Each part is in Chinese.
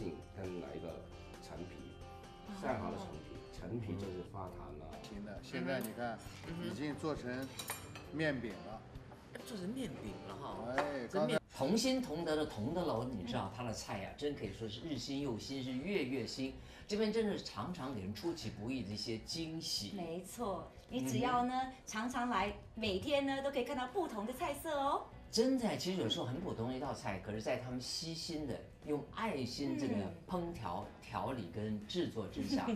性跟哪一个陈皮，上好的陈皮，陈皮就是发糖了。行的，现在你看已经做成面饼了，做成面饼了哈。哎，刚才同心同德的同德楼，你知道他的菜呀，真可以说是日新又新，是月月新。这边真的是常常给人出其不意的一些惊喜。没错，你只要呢常常来，每天呢都可以看到不同的菜色哦。 真的，其实有时候很普通的一道菜，可是，在他们悉心的用爱心这个烹调、调理跟制作之下，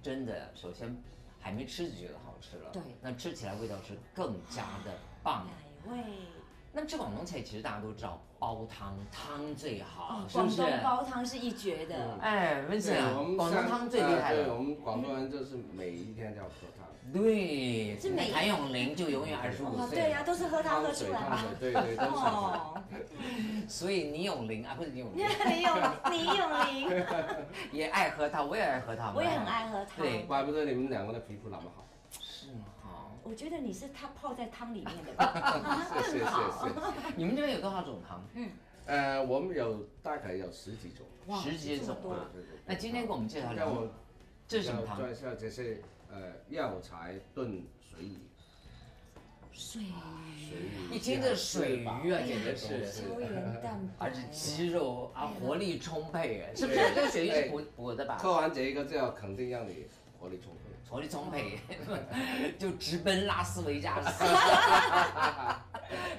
真的，首先还没吃就觉得好吃了，对，那吃起来味道是更加的棒，美味。那么吃广东菜，其实大家都知道煲汤，汤最好，是不是？广东煲汤是一绝的。哎，温姐，广东汤最厉害了。对，我们广东人就是每一天都要喝汤。对，是每。谭咏麟就永远25岁。对呀，都是喝汤喝出来的。对对，都是。哦。所以李咏麟啊，不是李咏麟。李咏麟也爱喝汤，我也爱喝汤。我也很爱喝汤。对，怪不得你们两个的皮肤那么好。 是哈，我觉得你是他泡在汤里面的，更好。你们这边有多少种汤？嗯，我们有大概有10几种，10几种啊。那今天给我们介绍两种，这是什么汤？介绍这是药材炖水鱼。水鱼，一听这水鱼啊，简直是胶原蛋白，而且肌肉啊，活力充沛啊，是不是？这个水鱼是补的吧？喝完这一个，这肯定让你。 活力充沛，活力充沛，就直奔拉斯维加斯。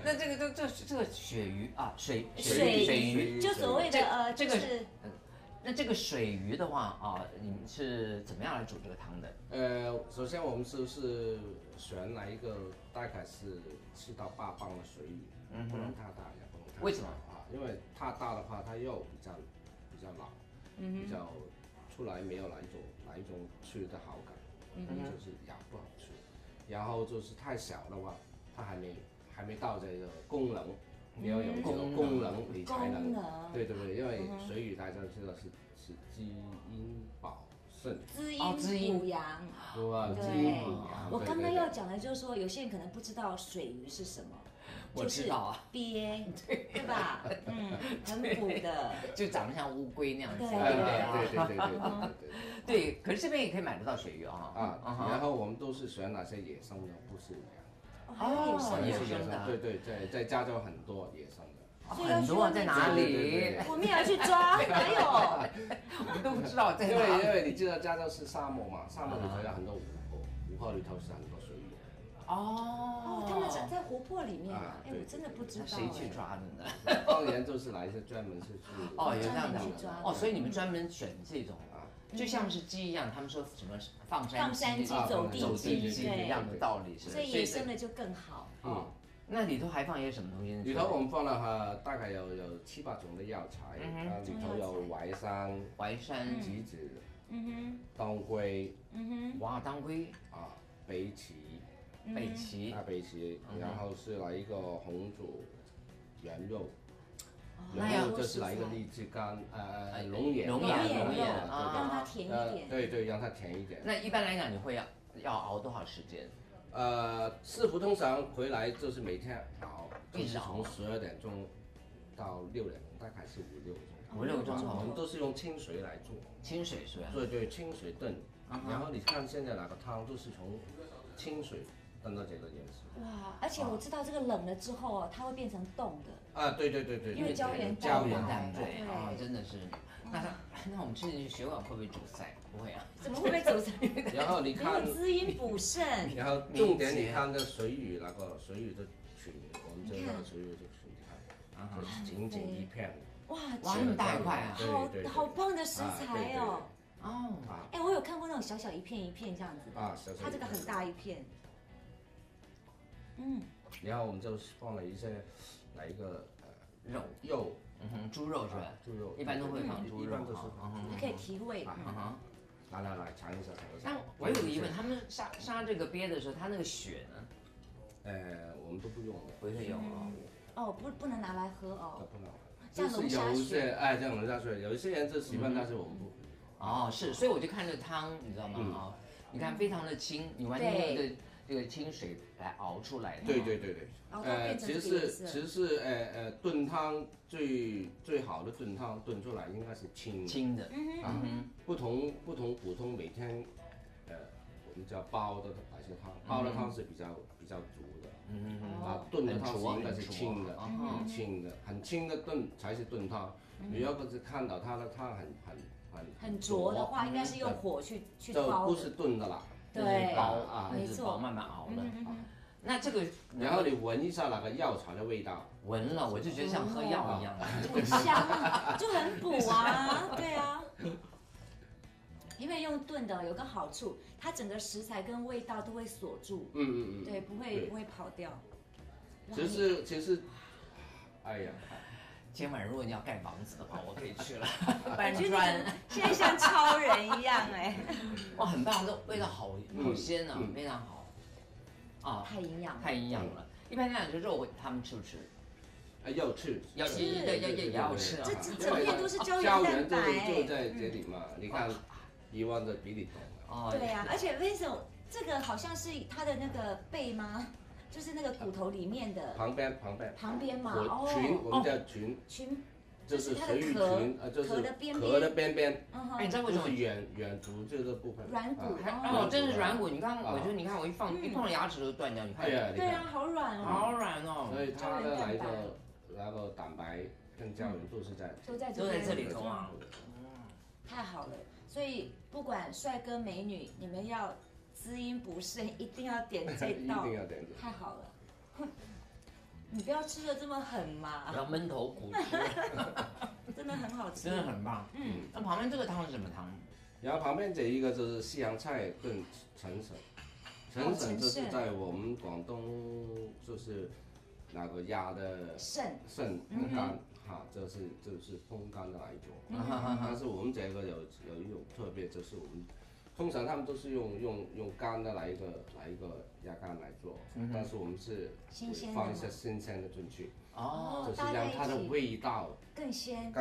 那这个这个鳕鱼啊，水鱼，就所谓的这个是。那这个水鱼的话啊，你们是怎么样来煮这个汤的？首先我们是选来一个大概是7到8磅的水鱼，不能太大也不能太小。为什么啊？因为太大的话，它肉比较老，比较。 出来没有哪一种吃的好感，就是咬不好吃。然后就是太小的话，它还没到这个功能，你要有这个功能你才能。对对对，因为水鱼大家知道是滋阴保肾，滋阴补阳，对吧？对。我刚刚要讲的就是说，有些人可能不知道水鱼是什么。 我知道啊，鳖，对吧？嗯，很补的，就长得像乌龟那样子，对对。可是这边也可以买得到水鱼啊。啊，然后我们都是选哪些野生的，不是养。哦，野生的，对对，在加州很多野生的。 很多在哪里？我们也要去抓，还有我们都不知道在哪。因为你知道加州是沙漠嘛，沙漠里头有很多湖泊里头是很多水鱼。 哦，他们在湖泊里面啊，哎，我真的不知道谁去抓的呢？当然就是来自专门是去哦，有这样的哦，所以你们专门选这种啊，就像是鸡一样，他们说什么放山鸡走地鸡一样的道理，所以野生的就更好。嗯，那里头还放些什么东西？里头我们放了大概有7、8种的药材，里头有淮山、杞子、当归，哇，当归啊，北芪，然后是来一个红煮圆肉，然后这是来一个荔枝干，龙眼，让它甜一点。对对，让它甜一点。那一般来讲，你会要熬多少时间？师傅通常回来就是每天熬，就是从12点钟到6点钟，大概是5、6钟。5、6钟，我们都是用清水来做。清水是吧？对对，清水炖。然后你看现在哪个汤都是从清水。 看到这个颜色哇！而且我知道这个冷了之后啊，它会变成冻的啊！对对对对，因为胶原蛋白啊，真的是。那我们吃进去血管会不会阻塞？不会啊，怎么会被阻塞？然后你看滋阴补肾，然后重点你看这水鱼那个水鱼的群，我们这个水鱼的群，你看啊，仅一片哇，这么大一块啊，好棒的食材哦！哦，哎，我有看过那种小小一片一片这样子啊，它这个很大一片。 嗯，然后我们就放了一些，来一个肉，猪肉是吧？猪肉一般都会放猪肉，一般都是它可以提味。来尝一下，但我有个疑问，他们杀这个鳖的时候，它那个血呢？我们都不用了，不会用啊。哦，不能拿来喝哦。不能。像龙虾血，哎，像龙虾血，有一些人就喜欢，但是我们不。哦，是，所以我就看这汤，你知道吗？啊，你看非常的清，你完全没有。这个清水来熬出来的。对对对对，其实是炖汤最好的炖汤炖出来应该是清的，啊，不同普通每天我们叫煲的白菜汤，煲的汤是比较足的，啊，炖的汤应该是清的，很清的炖才是炖汤。你要不是看到它的汤很浊的话，应该是用火去煲，就不是炖的啦。 对，煲啊，没错，慢慢熬了。那这个，然后你闻一下那个药材的味道，闻了我就觉得像喝药一样，很香，就很补啊，对啊。因为用炖的有个好处，它整个食材跟味道都会锁住，对，不会跑掉。其实，哎呀。 今晚如果你要盖房子的话，我可以去了。搬砖，现在像超人一样哎！哇，很棒，这味道好鲜啊，非常好。啊，太营养了。一般这样的肉他们吃不吃？要吃。这整片都是胶原蛋白，就在这里嘛。你看，1万的比你懂。哦，对呀，而且 Vincent 这个好像是它的那个背吗？ 就是那个骨头里面的旁边嘛，哦，我们叫裙，就是它的壳的边边，哎，你知道为什么软骨这个部分？软骨哦，真是软骨！你看，我觉得你看我一碰牙齿都断掉，你看，对啊，好软哦，好软哦，所以它的那个蛋白跟胶原度都在这里头啊，太好了！所以不管帅哥美女，你们要。 滋阴补肾一定要点这道，太好了！你不要吃的这么狠嘛，不要闷头苦吃，真的很好吃，真的很棒。嗯，那旁边这个汤是什么汤？然后旁边这一个就是西洋菜炖陈笋，陈笋就是在我们广东就是那个鸭的肾肝哈，就是风干的来做，但是我们这个有一种特别，就是我们。 通常他们都是用干的来一个鸭肝来做，但是我们是放一些新鲜的进去，就是让它的味道更鲜，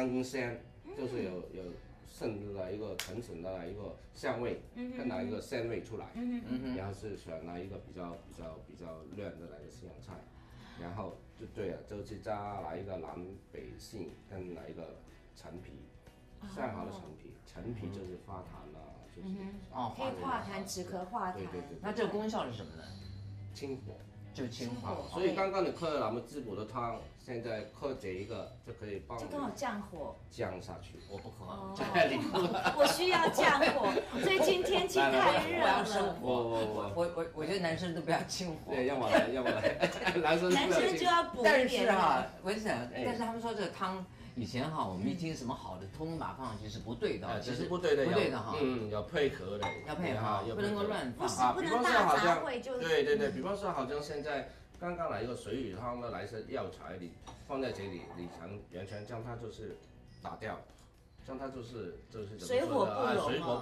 就是有剩的一个陈笋的一个香味，跟哪一个鲜味出来，然后是选了一个比较嫩的那个西洋菜，然后就对了，就去加来一个南北杏跟来一个陈皮。 晒好的陈皮就是化痰了，就是哦，可以化痰止咳化痰。对。那这个功效是什么呢？清火，就清火。所以刚刚你喝了咱们滋补的汤，现在喝这一个就可以帮。就刚好降火。降下去，我不喝，我需要降火。最近天气太热了。我觉得男生都不要清火。对，要我来，男生就要补一点。但是哈，Vincent，但是他们说这个汤。 以前哈，我们一听什么好的，通通把它放上去是不对的，其实不对的哈，要配合的，要配合，不能够乱放啊。比方说好像，对，比方说好像现在刚刚来一个水煮汤的，来一些药材，你放在这里，你完全将它就是打掉，将它就是水火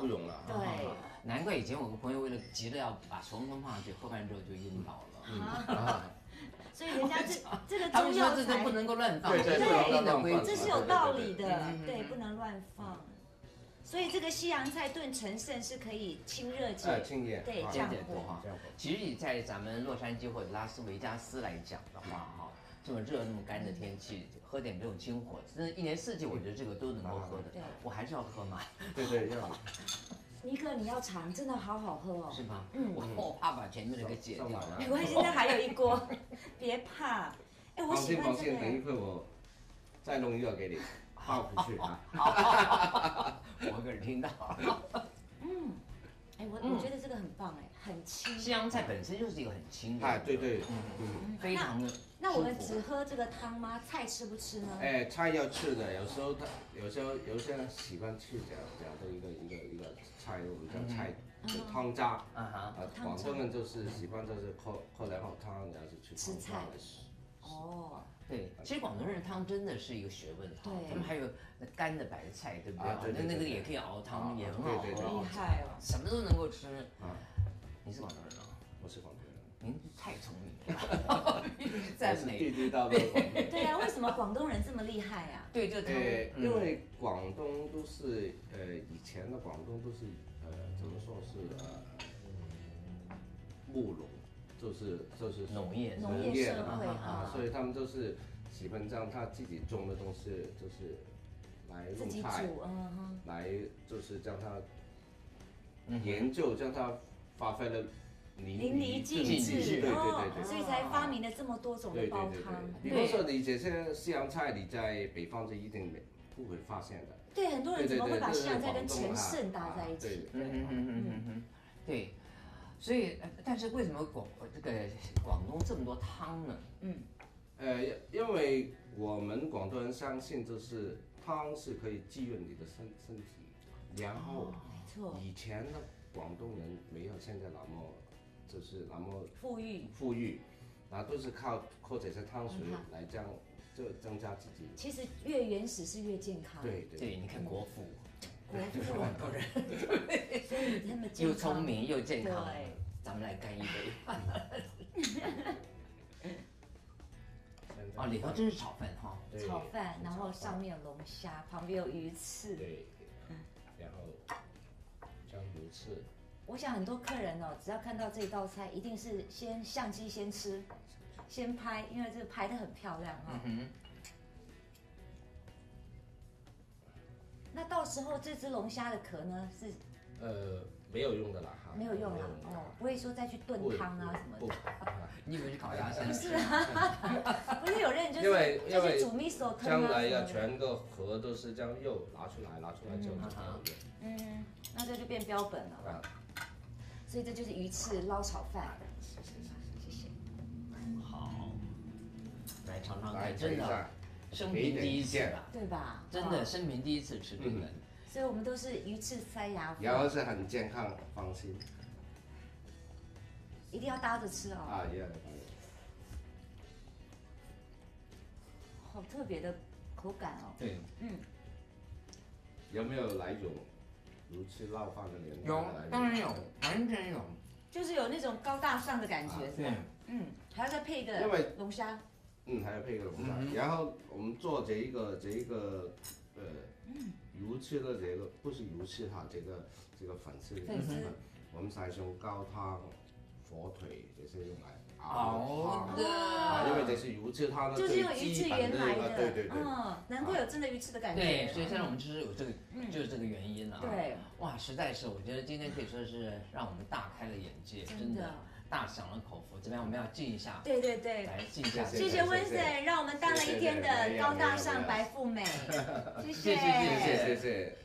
不容了。对，难怪以前我个朋友为了急着要把虫虫放上去，喝完之后就晕倒了。 所以人家这个中药材不能够乱放，对，这是有道理的，对，不能乱放。所以这个西洋菜炖陈肾是可以清热解毒，对，降火。其实你在咱们洛杉矶或者拉斯维加斯来讲的话，哈，这么热那么干的天气，喝点这种清火，真的一年四季我觉得这个都能够喝的。我还是要喝嘛。对，要。 尼克，你要尝，真的好好喝哦。是吗？我怕把前面那个解掉了。没关系，那还有一锅，别怕。哎，我喜欢这个。等一会我再弄一个给你，泡回去啊。我可是听到了。嗯，哎，我觉得这个很棒哎，很清。西洋菜本身就是一个很清的。哎，对，非常的。那我们只喝这个汤吗？菜吃不吃呢？哎，菜要吃的，有些人喜欢吃这样的一个。 菜我们叫菜汤渣，广东人就是喜欢就是喝两口汤，然后就去吃菜。哦，对，其实广东人汤真的是一个学问哈，他们还有干的白菜，对不对？那个也可以熬汤，也很好喝，厉害哦，什么都能够吃。你是广东人吗？我是广东人。您太聪明了，赞美。地地道道。对呀，为什么广东人这么厉害呀？对，就因为广东都是以前的广东都是怎么说是务农，就是农业嘛啊，所以他们都是喜欢这样，他自己种的东西就是来弄菜，来就是将它研究，将它发挥了。 淋漓尽致，对，所以才发明了这么多种的煲汤。比如说你这些西洋菜，你在北方就一定不会发现的。对，很多人怎么会把西洋菜跟陈胜搭在一起？对，所以但是为什么广东这么多汤呢？因为我们广东人相信，就是汤是可以滋润你的身体，然后以前呢，广东人没有现在那么。 就是那么富裕，然后都是靠这些汤水来这样就增加自己。其实越原始是越健康。对，你看国父很多人，所以他们又聪明又健康。咱们来干一杯。哦，里头就是炒饭哈，炒饭，然后上面有龙虾，旁边有鱼翅，对，然后将鱼翅。 我想很多客人哦，只要看到这道菜，一定是先相机先吃，先拍，因为这拍得很漂亮哈、哦。那到时候这只龙虾的壳呢是？没有用的啦哈。没有用啦，哦，不会说再去炖汤啊什么的。你以为是烤鸭身？不是啊，不是有人就是煮米索汤啊。将来呀，全个壳都是将肉拿出来之后就好了。那这就变标本了。 所以这就是鱼翅捞炒饭。谢谢。好，来尝尝看，真的，生平第一次吧，对吧？真的，生平第一次吃这个。所以我们都是鱼翅塞牙缝。然后是很健康，放心。一定要搭着吃哦。啊，一定要搭着。好特别的口感哦。对。有没有来一种？ 如吃烙饭的年代，有，当然有，完全有，就是有那种高大上的感觉，是吧？还要再配一个，因为龙虾，还要配一个龙虾。然后我们做这一个，油翅的这个不是油翅哈，这个粉丝，我们采用高汤、火腿这些用来熬汤，啊，因为这是油翅汤的就是用鱼翅原来的，对，难怪有真的鱼翅的感觉。对，所以现在我们吃有这个，就是这个原因了。对，哇，实在是，我觉得今天可以说是让我们大开了眼界，真的大享了口福。怎么样？我们要敬一下，对，来敬一下。谢谢Vincent，让我们当了一天的高大上白富美，谢谢。